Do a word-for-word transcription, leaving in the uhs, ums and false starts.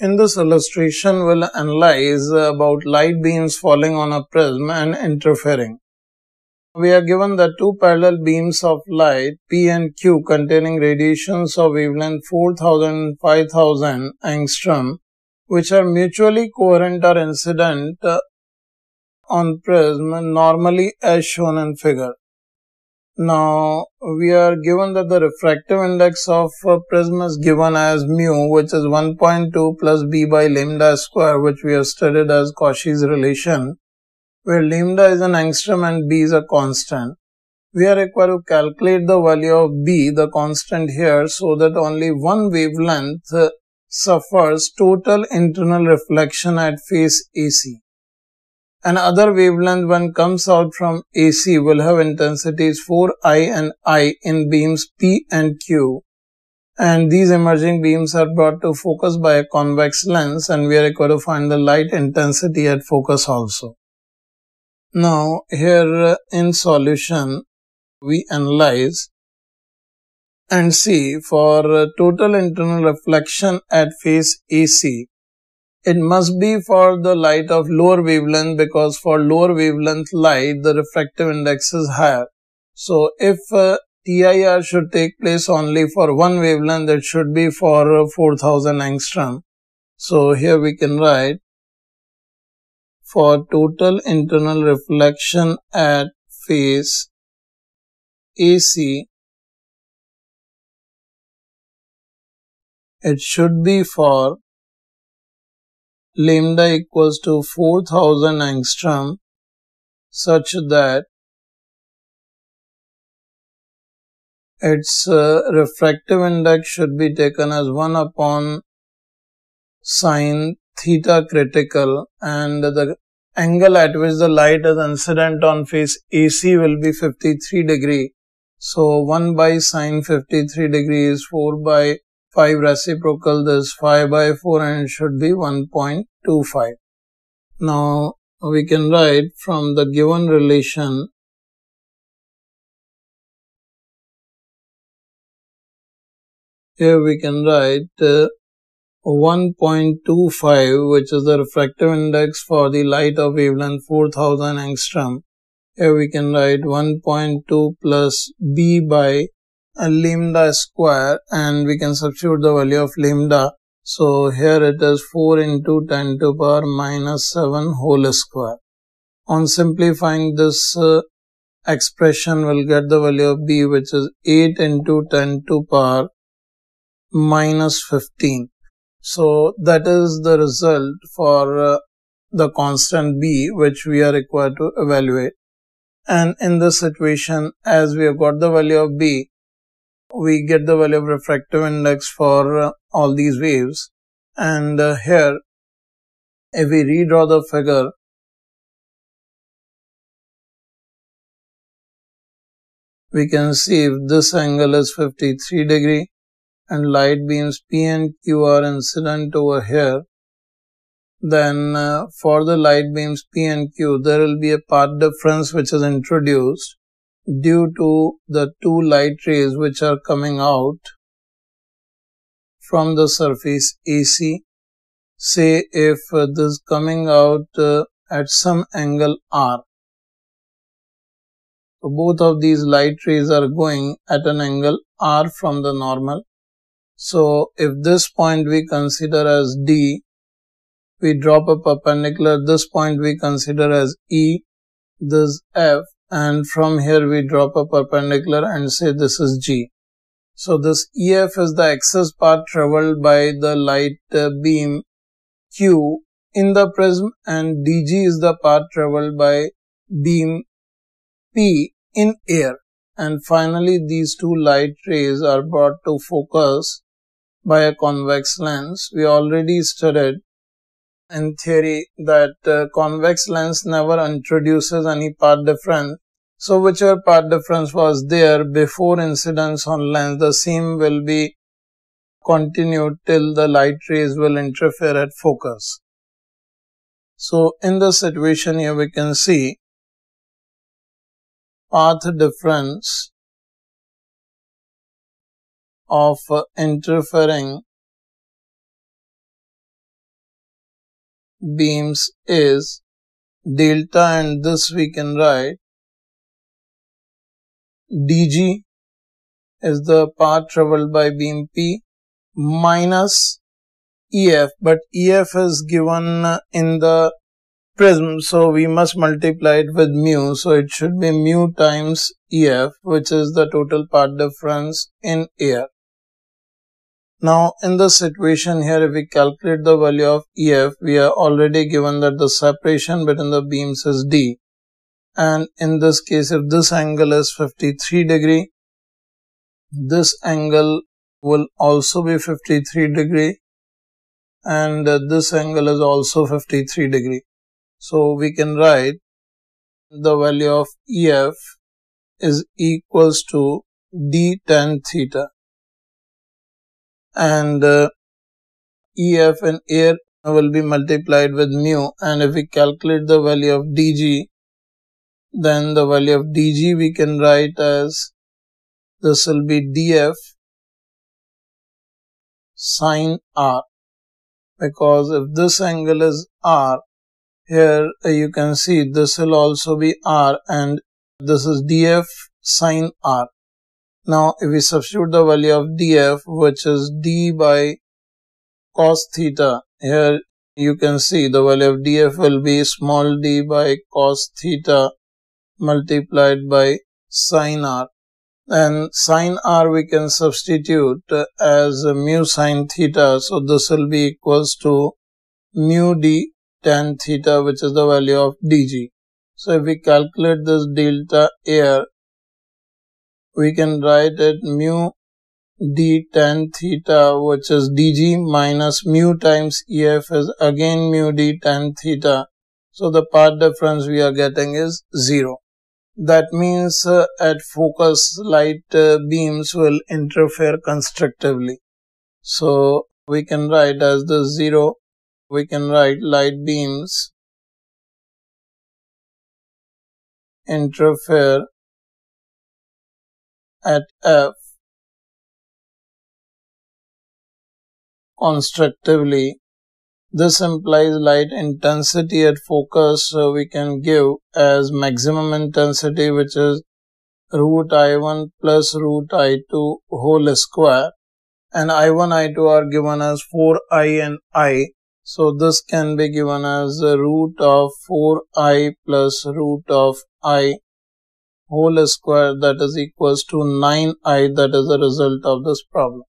In this illustration, we'll analyze about light beams falling on a prism and interfering. We are given the two parallel beams of light, P and Q, containing radiations of wavelength four thousand and five thousand angstrom, which are mutually coherent or incident on prism, normally as shown in figure. Now, we are given that the refractive index of prism is given as mu, which is one point two plus b by lambda square, which we have studied as Cauchy's relation, where lambda is an angstrom and b is a constant. We are required to calculate the value of b, the constant here, so that only one wavelength suffers total internal reflection at phase A C. Another wavelength, when comes out from A C, will have intensities four I and I in beams P and Q. And these emerging beams are brought to focus by a convex lens, and we are required to find the light intensity at focus also. Now, here in solution, we analyze and see for total internal reflection at phase A C. It must be for the light of lower wavelength, because for lower wavelength light, the refractive index is higher. So, if uh, T I R should take place only for one wavelength, it should be for uh, four thousand angstrom. So, here we can write for total internal reflection at phase A C, it should be for lambda equals to four thousand angstrom, such that its uh, refractive index should be taken as one upon sine theta critical, and the angle at which the light is incident on phase A C will be fifty-three degree. So, one by sine fifty-three degree is four by five reciprocal, this five by four, and it should be one point two five. Now, we can write from the given relation here we can write uh, one point two five, which is the refractive index for the light of wavelength four thousand angstrom. Here we can write one point two plus b by a lambda square, and we can substitute the value of lambda. So, here it is four into ten to power minus seven whole square. On simplifying this uh, expression, we'll get the value of b, which is eight into ten to power minus fifteen. So, that is the result for uh, the constant b, which we are required to evaluate. And in this situation, as we have got the value of b, we get the value of refractive index for uh, all these waves. And uh, here, if we redraw the figure, we can see if this angle is fifty-three degree and light beams P and Q are incident over here, then uh, for the light beams P and Q, there will be a path difference which is introduced due to the two light rays which are coming out from the surface A C. Say if uh, this coming out uh, at some angle R. So both of these light rays are going at an angle R from the normal. So if this point we consider as D, we drop a perpendicular. This point we consider as E, this F, and from here we drop a perpendicular and say this is G. So, this E F is the excess path traveled by the light beam Q in the prism, and D G is the path traveled by beam P in air. And finally, these two light rays are brought to focus by a convex lens. We already studied in theory that uh, convex lens never introduces any path difference. So, whichever path difference was there before incidence on lens, the same will be continued till the light rays will interfere at focus. So, in this situation here we can see path difference of uh, interfering beams is delta, and this we can write dg is the path traveled by beam P minus E F, but E F is given in the prism, so we must multiply it with mu, so it should be mu times E F, which is the total path difference in air. Now in the situation here, if we calculate the value of E F, we are already given that the separation between the beams is D, and in this case, if this angle is fifty-three degree, this angle will also be fifty-three degree, and this angle is also fifty-three degree. So we can write the value of E F is equals to D tan theta, and uh, E F in air will be multiplied with mu, and if we calculate the value of dg, then the value of dg we can write as, this will be dF sine R, because if this angle is R, here you can see this will also be R, and this is dF sine R. Now if we substitute the value of dF, which is d by cos theta, here you can see the value of dF will be small d by cos theta multiplied by sine R. And sine R we can substitute as mu sine theta, so this will be equals to mu d tan theta, which is the value of dg. So if we calculate this delta air, we can write it mu d tan theta, which is dg minus mu times E F is again mu d tan theta. So the path difference we are getting is zero. That means uh, at focus, light uh, beams will interfere constructively. So we can write as the zero, we can write light beams interfere at F constructively. This implies light intensity at focus, so we can give as maximum intensity, which is root I one plus root I two whole square, and I one, I two are given as four I and I, so this can be given as root of four I plus root of I whole square, that is equals to nine I, that is the result of this problem.